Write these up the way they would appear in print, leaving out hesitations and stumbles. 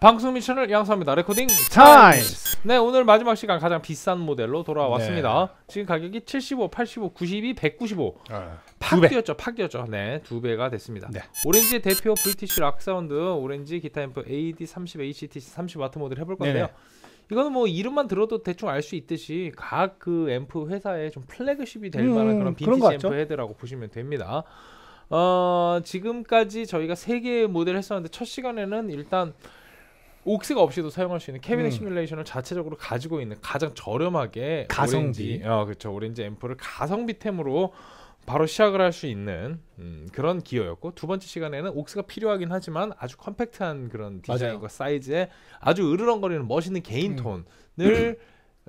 방송 미션을 양수합니다. 레코딩 타임스. 네, 오늘 마지막 시간 가장 비싼 모델로 돌아왔습니다. 네. 지금 가격이 75, 85, 92, 195. 팍 뛰었죠. 팍 뛰었죠. 네, 두 배가 됐습니다. 네. 오렌지의 대표 브리티시 락 사운드 오렌지 기타 앰프 AD30HTC 30W 모델 해볼 건데요. 네네. 이거는 뭐 이름만 들어도 대충 알 수 있듯이 각 그 앰프 회사의 좀 플래그십이 될 만한 그런 빈티지 앰프 헤드라고 보시면 됩니다. 지금까지 저희가 3개의 모델을 했었는데 첫 시간에는 일단 옥스가 없이도 사용할 수 있는 캐비넷 시뮬레이션을 자체적으로 가지고 있는 가장 저렴하게 가성비 오렌지, 그렇죠, 오렌지 앰프를 가성비템으로 바로 시작을 할 수 있는 그런 기어였고, 두 번째 시간에는 옥스가 필요하긴 하지만 아주 컴팩트한 그런 디자인과 맞아요. 사이즈에 아주 으르렁거리는 멋있는 개인톤을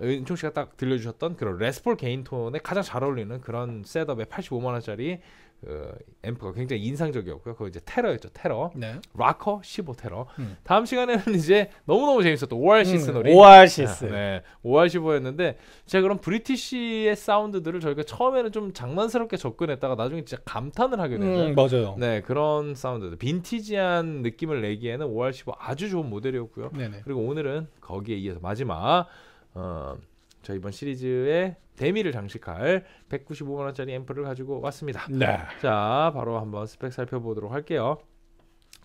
은총 씨가 딱 들려주셨던 그런 레스폴 개인톤에 가장 잘 어울리는 그런 셋업의 85만원짜리 그 앰프가 굉장히 인상적이었고요. 그거 이제 테러였죠. 테러. 네. 락커 15 테러. 다음 시간에는 이제 너무너무 재밌었던 오아시스 노래. 오아시스. 네. OR15였는데 제가 그런 브리티시의 사운드들을 저희가 처음에는 좀 장난스럽게 접근했다가 나중에 진짜 감탄을 하게 되는 맞아요. 네. 그런 사운드들. 빈티지한 느낌을 내기에는 OR15 아주 좋은 모델이었고요. 네네. 그리고 오늘은 거기에 이어서 마지막 저 이번 시리즈의 대미를 장식할 195만원짜리 앰프를 가지고 왔습니다. 네. 자, 바로 한번 스펙 살펴보도록 할게요.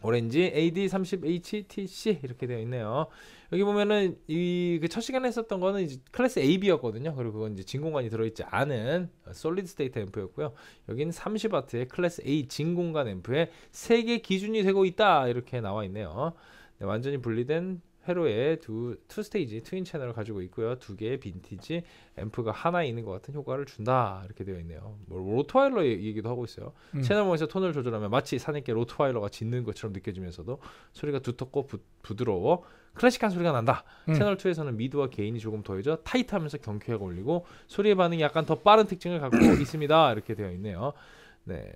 오렌지 AD30HTC 이렇게 되어 있네요. 여기 보면은 이 첫 시간에 했었던 거는 이제 클래스 AB였거든요. 그리고 그건 이제 진공관이 들어있지 않은 솔리드 스테이트 앰프였고요. 여기는 30W의 클래스 A 진공관 앰프에 3개 기준이 되고 있다 이렇게 나와 있네요. 네, 완전히 분리된 회로에 투 스테이지 트윈 채널을 가지고 있고요. 2개의 빈티지 앰프가 하나 있는 것 같은 효과를 준다 이렇게 되어 있네요. 뭐 로트와일러 얘기도 하고 있어요. 채널1에서 톤을 조절하면 마치 산에게 로트와일러가 짖는 것처럼 느껴지면서도 소리가 두텁고 부드러워 클래식한 소리가 난다. 채널2에서는 미드와 게인이 조금 더해져 타이트하면서 경쾌하게 울리고 소리의 반응이 약간 더 빠른 특징을 갖고 있습니다 이렇게 되어 있네요. 네.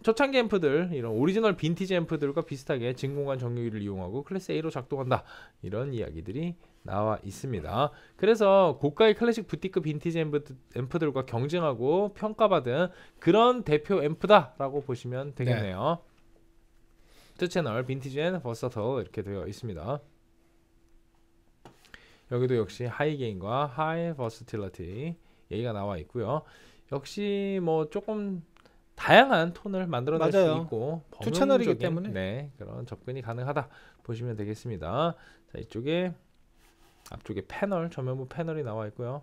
초창기 앰프들, 이런 오리지널 빈티지 앰프들과 비슷하게 진공관 정유기를 이용하고 클래스 A로 작동한다 이런 이야기들이 나와 있습니다. 그래서 고가의 클래식 부티크 빈티지 앰프들과 경쟁하고 평가받은 그런 대표 앰프다 라고 보시면 되겠네요. 네. 2채널 빈티지 앤 버서터 이렇게 되어 있습니다. 여기도 역시 하이 게인과 하이 버스틸러티 얘기가 나와 있고요. 역시 뭐 조금 다양한 톤을 만들어낼 맞아요. 수 있고 범용적인, 2채널이기 때문에 네, 그런 접근이 가능하다 보시면 되겠습니다. 자, 이쪽에 앞쪽에 패널, 전면부 패널이 나와 있고요.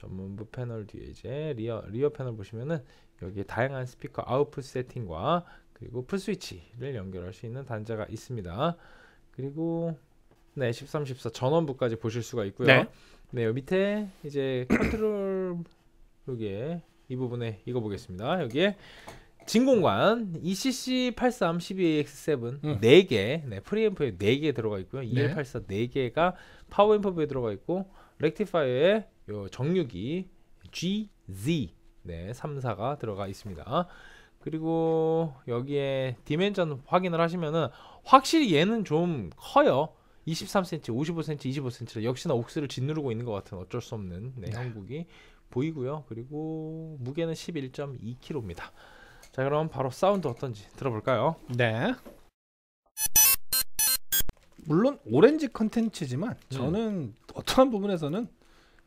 전면부 패널 뒤에 이제 리어 패널 보시면은 여기에 다양한 스피커 아웃풋 세팅과 그리고 풀 스위치를 연결할 수 있는 단자가 있습니다. 그리고 네, 13, 14 전원부까지 보실 수가 있고요. 네, 네, 여기 밑에 이제 컨트롤 여기에 이 부분에 이거 보겠습니다. 여기에 진공관 ECC8312AX7 4개, 네, 프리앰프에 4개 들어가 있고요. 네. EL84 4개가 파워앰프에 들어가 있고 렉티파이어에 요 정유기 GZ 네, 34가 들어가 있습니다. 그리고 여기에 디멘전 확인을 하시면은 확실히 얘는 좀 커요. 23cm, 55cm, 25cm 역시나 옥스를 짓누르고 있는 것 같은 어쩔 수 없는 네, 형국이 보이고요. 그리고 무게는 11.2kg입니다. 자, 그럼 바로 사운드 어떤지 들어볼까요? 네. 물론 오렌지 컨텐츠지만 저는 어떠한 부분에서는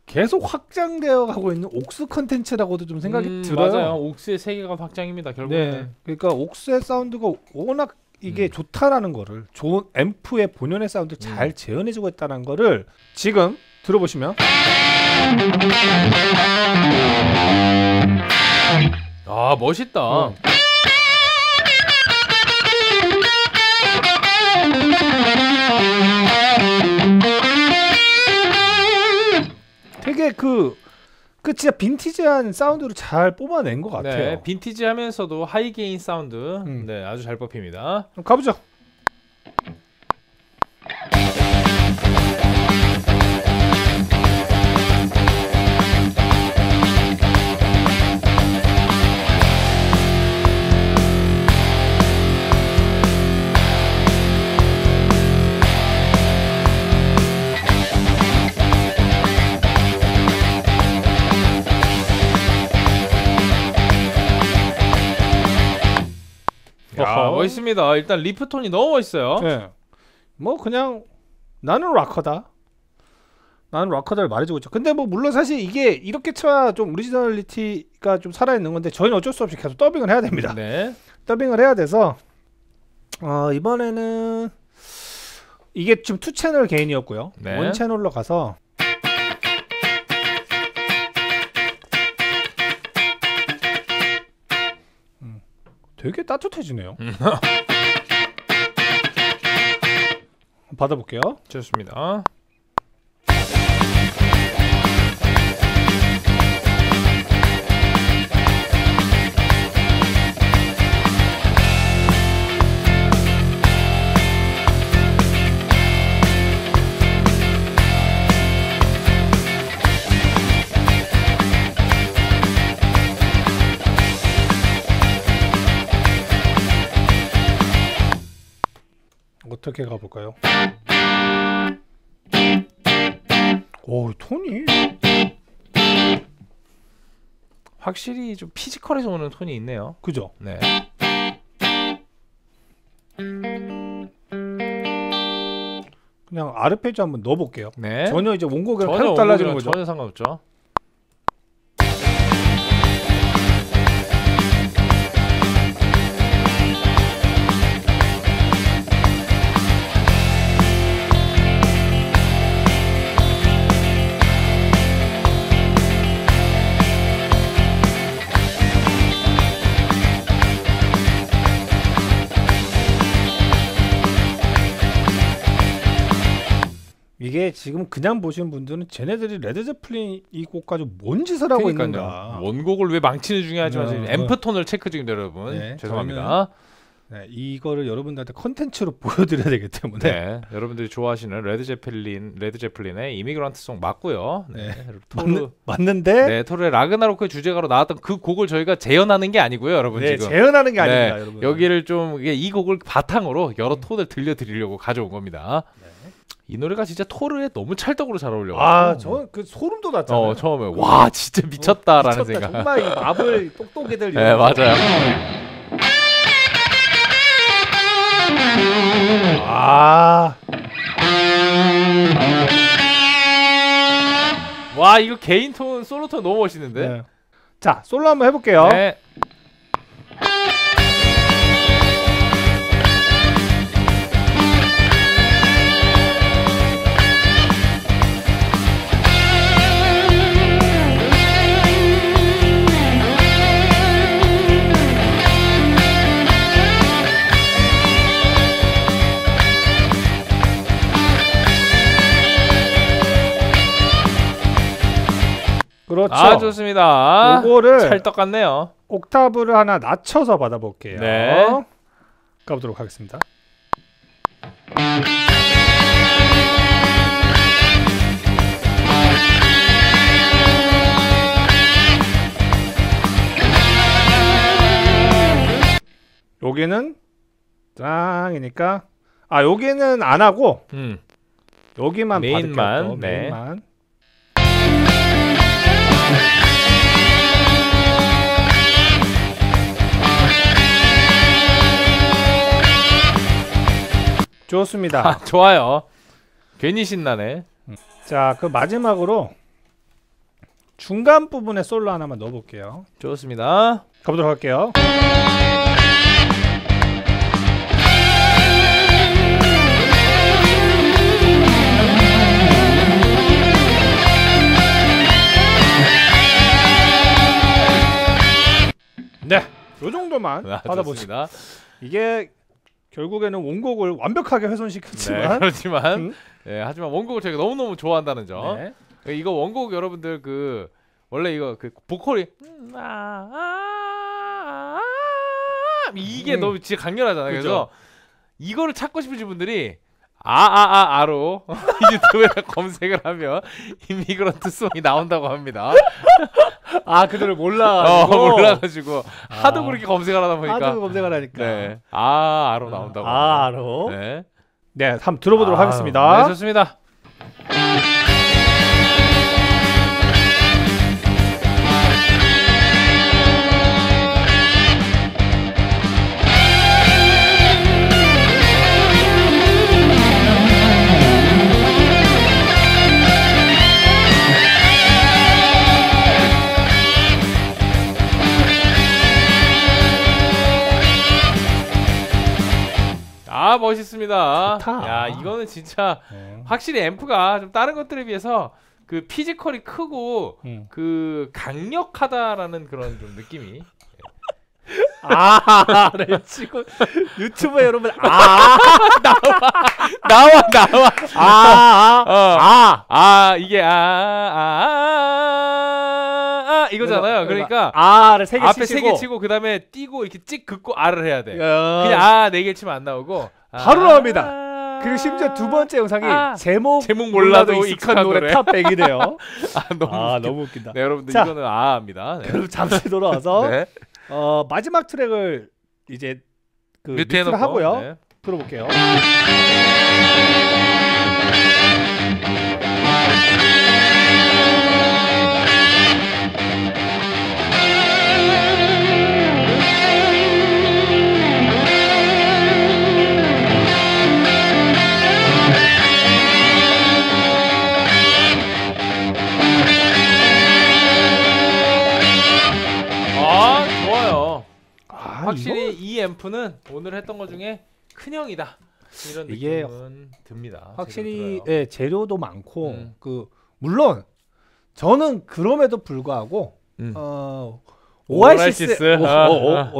계속 확장되어 가고 있는 옥스 컨텐츠라고도 좀 생각이 들어요. 맞아요. 옥스의 세계가 확장입니다. 결국에는. 네. 그러니까 옥스의 사운드가 워낙 이게 좋다라는 거를 좋은 앰프의 본연의 사운드를 잘 재현해주고 있다는 거를 지금 들어보시면 아 멋있다. 되게 그 진짜 빈티지한 사운드를 잘 뽑아낸 것 같아요. 네, 빈티지하면서도 하이 게인 사운드 네, 아주 잘 뽑힙니다. 그럼 가보죠. 멋있습니다. 일단 리프톤이 너무 멋있어요. 네. 뭐 그냥 나는 락커다, 나는 락커다를 말해주고 있죠. 근데 뭐 물론 사실 이게 이렇게 쳐야 좀 오리지널리티가 좀 살아있는 건데 저희는 어쩔 수 없이 계속 더빙을 해야 됩니다. 네. 더빙을 해야 돼서 이번에는 이게 지금 2채널 개인이었고요. 네. 1채널로 가서 되게 따뜻해지네요. 받아볼게요. 좋습니다. 어떻게 가볼까요? 오, 톤이 확실히 좀 피지컬에서 오는 톤이 있네요. 그죠? 네. 그냥 아르페지오 한번 넣어볼게요. 네. 전혀 이제 원곡이랑 계속 달라지는 거죠? 전혀 상관없죠. 이게 지금 그냥 보시는 분들은 쟤네들이 레드제플린 이 곡까지 뭔 짓을 하고 있는가, 원곡을 왜 망치는 중요하지만 앰프톤을 체크 중입니다 여러분. 네, 죄송합니다. 저희는, 네, 이거를 여러분들한테 컨텐츠로 보여드려야 되기 때문에 네, 여러분들이 좋아하시는 레드제플린의 이미그런트 송 맞고요. 네, 네. 맞는데 네, 토르의 라그나로크의 주제가로 나왔던 그 곡을 저희가 재현하는 게 아니고요 여러분. 네, 지금 재현하는 게 아닙니다. 네, 여러분. 여기를 좀 이 곡을 바탕으로 여러 톤을 들려드리려고 가져온 겁니다. 네. 이 노래가 진짜 토르에 너무 찰떡으로 잘 어울려. 아, 저는 그 소름도 났잖아요. 처음에 와 진짜 미쳤다라는 생각. 정말 이 마블 똑똑이들. 네, 맞아요. 와 이거 개인 톤 솔로 톤 너무 멋있는데. 네. 자 솔로 한번 해볼게요. 네. 그렇죠. 아, 좋습니다. 요거를 찰떡 같네요. 옥타브를 하나 낮춰서 받아볼게요. 네. 가보도록 하겠습니다. 여기는 짱이니까 여기는 안 하고 여기만 메인만 받을게요. 네. 메인만. 좋습니다. 아, 좋아요. 괜히 신나네. 자, 그 마지막으로 중간 부분에 솔로 하나만 넣어볼게요. 좋습니다. 가보도록 할게요. 네, 요 정도만 받아보겠습니다. 이게 결국에는 원곡을 완벽하게 훼손시켰지만 네, 그렇지만 네, 하지만 원곡을 저희가 너무너무 좋아한다는 점. 네. 이거 원곡 여러분들 그 원래 이거 그 보컬이 이게 너무 진짜 강렬하잖아요. 그쵸? 그래서 이거를 찾고 싶으신 분들이 아로 유튜브에다 검색을 하면 이미그런트 송이 나온다고 합니다. 아, 그들을 몰라가지고 하도 그렇게 검색을 하다 보니까 네. 아로 나온다고. 아로. 네. 네, 한번 들어보도록 하겠습니다. 네, 좋습니다. 아 멋있습니다. 좋다. 야 이거는 진짜 확실히 앰프가 좀 다른 것들에 비해서 그 피지컬이 크고 그 강력하다라는 그런 좀 느낌이. 아를 치고 유튜브에 여러분 아 나와 이게 이거잖아요. 그러니까 아를 세 개 치고 앞에 세 개 치고 그 다음에 띄고 이렇게 찍 긋고 아를 해야 돼. 그냥 아 네 개 치면 안 나오고 바로 나옵니다. 그리고 심지어 두 번째 영상이 제목 몰라도 익숙한 노래 탑 100이래요. 아 너무, 너무 웃긴다. 네 여러분들 자, 이거는 아입니다. 네. 그럼 잠시 돌아와서 네. 마지막 트랙을 이제 그 뮤트를 하고요. 네. 들어볼게요. 확실히 이 앰프는 오늘 했던 것 중에 큰형이다 이런 느낌은 듭니다. 확실히 예, 재료도 많고 그 물론 저는 그럼에도 불구하고 오아시스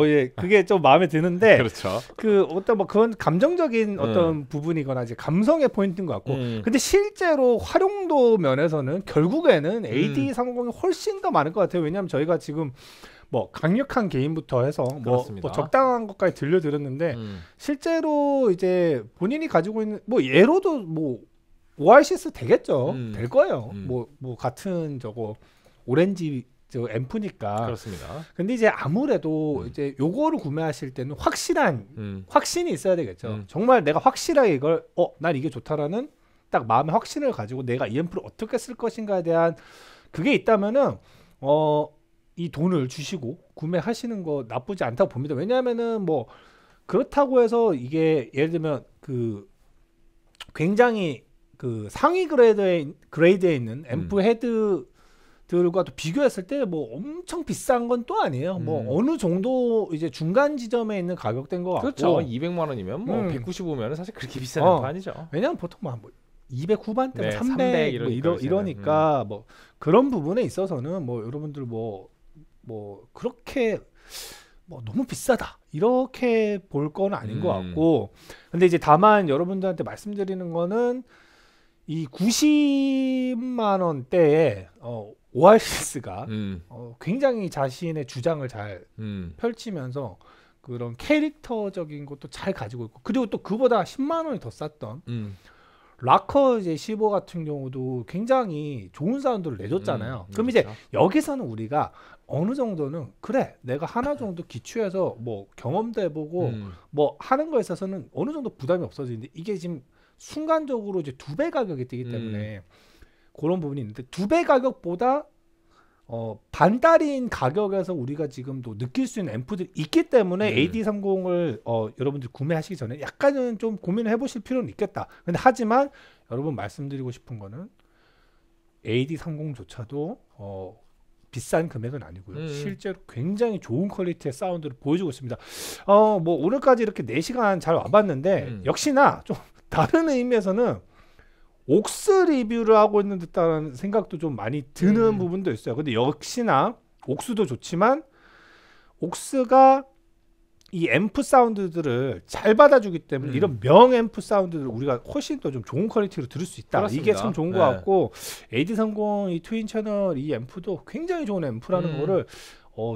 예, 그게 좀 마음에 드는데 그렇죠. 그 어떤 뭐 그건 감정적인 어떤 부분이거나 이제 감성의 포인트인 것 같고 근데 실제로 활용도 면에서는 결국에는 AD30이 훨씬 더 많을 것 같아요. 왜냐하면 저희가 지금 뭐 강력한 게임부터 해서 뭐 적당한 것까지 들려드렸는데 실제로 이제 본인이 가지고 있는 뭐 예로도 뭐 오아시스 되겠죠. 될 거예요. 뭐 같은 저거 오렌지 저 앰프니까. 그렇습니다. 근데 이제 아무래도 이제 요거를 구매하실 때는 확실한 확신이 있어야 되겠죠. 정말 내가 확실하게 이걸 난 이게 좋다라는 딱 마음의 확신을 가지고 내가 이 앰프를 어떻게 쓸 것인가에 대한 그게 있다면은 이 돈을 주시고 구매하시는 거 나쁘지 않다고 봅니다. 왜냐하면은 뭐 그렇다고 해서 이게 예를 들면 그 굉장히 그 상위 그레이드에 있는 앰프 헤드들과 또 비교했을 때 뭐 엄청 비싼 건 또 아니에요. 뭐 어느 정도 이제 중간 지점에 있는 가격대인 것 같고. 그렇죠. 200만 원이면 뭐 195면 사실 그렇게 비싼 건 아니죠. 왜냐하면 보통 뭐 200 후반대, 네, 300 뭐 이러니까 뭐 그런 부분에 있어서는 뭐 여러분들 뭐 그렇게 뭐 너무 비싸다 이렇게 볼 건 아닌 것 같고, 근데 이제 다만 여러분들한테 말씀드리는 거는 이 90만 원대에 오아시스가 굉장히 자신의 주장을 잘 펼치면서 그런 캐릭터적인 것도 잘 가지고 있고, 그리고 또 그보다 10만 원이 더 쌌던 라커 이제 15 같은 경우도 굉장히 좋은 사운드를 내줬잖아요. 그럼 그렇죠. 이제 여기서는 우리가 어느 정도는 그래 내가 하나 정도 기초해서 뭐 경험도 해보고 뭐 하는 거에 있어서는 어느 정도 부담이 없어지는데, 이게 지금 순간적으로 이제 2배 가격이 뛰기 때문에 그런 부분이 있는데, 2배 가격보다 반달인 가격에서 우리가 지금도 느낄 수 있는 앰프들이 있기 때문에 AD30을 여러분들 구매하시기 전에 약간은 좀 고민을 해보실 필요는 있겠다. 근데 하지만 여러분 말씀드리고 싶은 거는 AD30조차도 비싼 금액은 아니고요. 실제로 굉장히 좋은 퀄리티의 사운드를 보여주고 있습니다. 뭐 오늘까지 이렇게 4시간 잘 와봤는데 역시나 좀 다른 의미에서는 옥스 리뷰를 하고 있는 듯한 생각도 좀 많이 드는 부분도 있어요. 근데 역시나 옥스도 좋지만 옥스가 이 앰프 사운드들을 잘 받아주기 때문에 이런 명 앰프 사운드를 우리가 훨씬 더 좀 좋은 퀄리티로 들을 수 있다. 그렇습니다. 이게 참 좋은 것 같고, AD30 이 트윈 채널 이 앰프도 굉장히 좋은 앰프라는 거를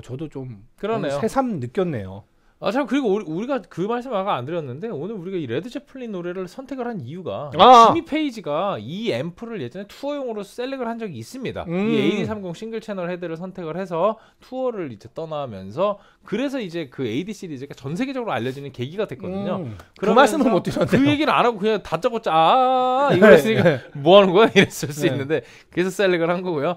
저도 좀 새삼 느꼈네요. 참 그리고 우리가 그 말씀을 아까 안 드렸는데, 오늘 우리가 이 레드 제플린 노래를 선택을 한 이유가 지미 페이지가 이 앰프를 예전에 투어용으로 셀렉을 한 적이 있습니다. 이 AD30 싱글 채널 헤드를 선택을 해서 투어를 이제 떠나면서, 그래서 이제 그 AD 시리즈가 전 세계적으로 알려지는 계기가 됐거든요. 그 말씀은 못 드렸네요. 그 얘기를 안 하고 그냥 다짜고짜 이걸 했으니까 뭐 하는 거야? 이랬을 수 있는데, 그래서 셀렉을 한 거고요.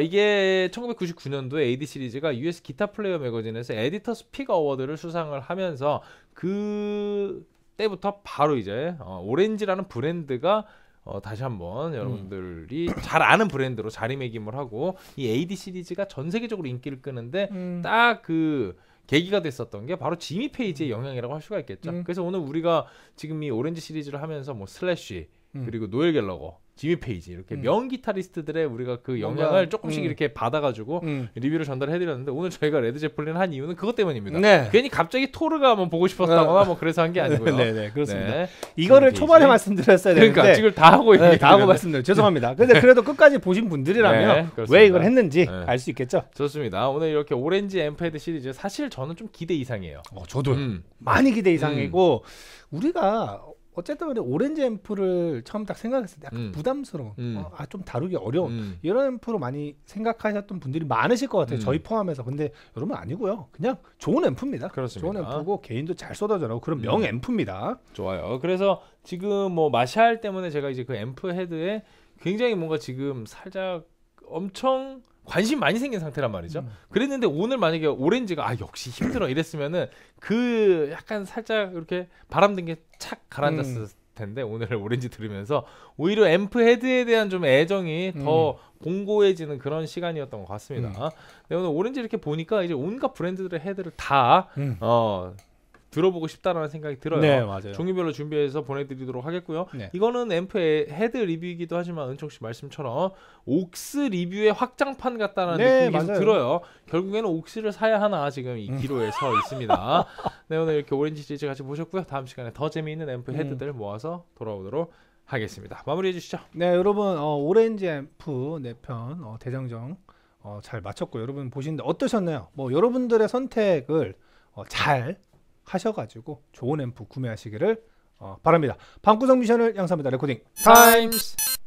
이게 1999년도에 AD 시리즈가 US 기타 플레이어 매거진에서 에디터스 픽 어워드를 수상을 하면서, 그 때부터 바로 이제 오렌지라는 브랜드가 다시 한번 여러분들이 잘 아는 브랜드로 자리매김을 하고, 이 AD 시리즈가 전 세계적으로 인기를 끄는데 딱 그 계기가 됐었던 게 바로 지미 페이지의 영향이라고 할 수가 있겠죠. 그래서 오늘 우리가 지금 이 오렌지 시리즈를 하면서 뭐 슬래시 그리고 노엘 갤러거, 지미 페이지 이렇게 명기타리스트들의 우리가 그 영향을 조금씩 이렇게 받아가지고 리뷰를 전달해드렸는데, 오늘 저희가 레드제플린 한 이유는 그것 때문입니다. 네. 괜히 갑자기 토르가 뭐 보고 싶었다거나 뭐 그래서 한 게 아니고요. 네네, 그렇습니다. 네. 이거를 초반에 말씀드렸어야 되는데, 그러니까 지금 다 하고 있는 다 하고 말씀드려요. 죄송합니다. 근데 그래도 끝까지 보신 분들이라면 네, 왜 이걸 했는지 알 수 있겠죠. 좋습니다. 오늘 이렇게 오렌지 앰프헤드 시리즈, 사실 저는 좀 기대 이상이에요. 저도 많이 기대 이상이고, 우리가 어쨌든 오렌지 앰프를 처음 딱 생각했을 때 약간 부담스러운, 좀 다루기 어려운 이런 앰프로 많이 생각하셨던 분들이 많으실 것 같아요. 저희 포함해서. 근데 여러분 아니고요. 그냥 좋은 앰프입니다. 그렇습니다. 좋은 앰프고 개인도 잘 쏟아져 나오고 그런 명 앰프입니다. 좋아요. 그래서 지금 뭐 마샬 때문에 제가 이제 그 앰프 헤드에 굉장히 뭔가 지금 살짝 엄청 관심 많이 생긴 상태란 말이죠. 그랬는데 오늘 만약에 오렌지가 역시 힘들어 이랬으면은 그 약간 살짝 이렇게 바람든 게 착 가라앉았을 텐데, 오늘 오렌지 들으면서 오히려 앰프 헤드에 대한 좀 애정이 더 공고해지는 그런 시간이었던 것 같습니다. 네, 오늘 오렌지 이렇게 보니까 이제 온갖 브랜드들의 헤드를 다 들어보고 싶다라는 생각이 들어요. 네, 맞아요. 종류별로 준비해서 보내드리도록 하겠고요. 네. 이거는 앰프 헤드 리뷰이기도 하지만 은총씨 말씀처럼 옥스 리뷰의 확장판 같다라는 느낌이 계속 들어요. 결국에는 옥스를 사야 하나 지금 이 기로에 서 있습니다. 네, 오늘 이렇게 오렌지 시리즈 같이 보셨고요. 다음 시간에 더 재미있는 앰프 헤드들 모아서 돌아오도록 하겠습니다. 마무리해 주시죠. 네, 여러분 오렌지 앰프 4편 대장정 잘 마쳤고, 여러분 보시는데 어떠셨나요? 뭐 여러분들의 선택을 잘 하셔가지고 좋은 앰프 구매하시기를 바랍니다. 방구석 미션을 양산합니다. 레코딩 타임스.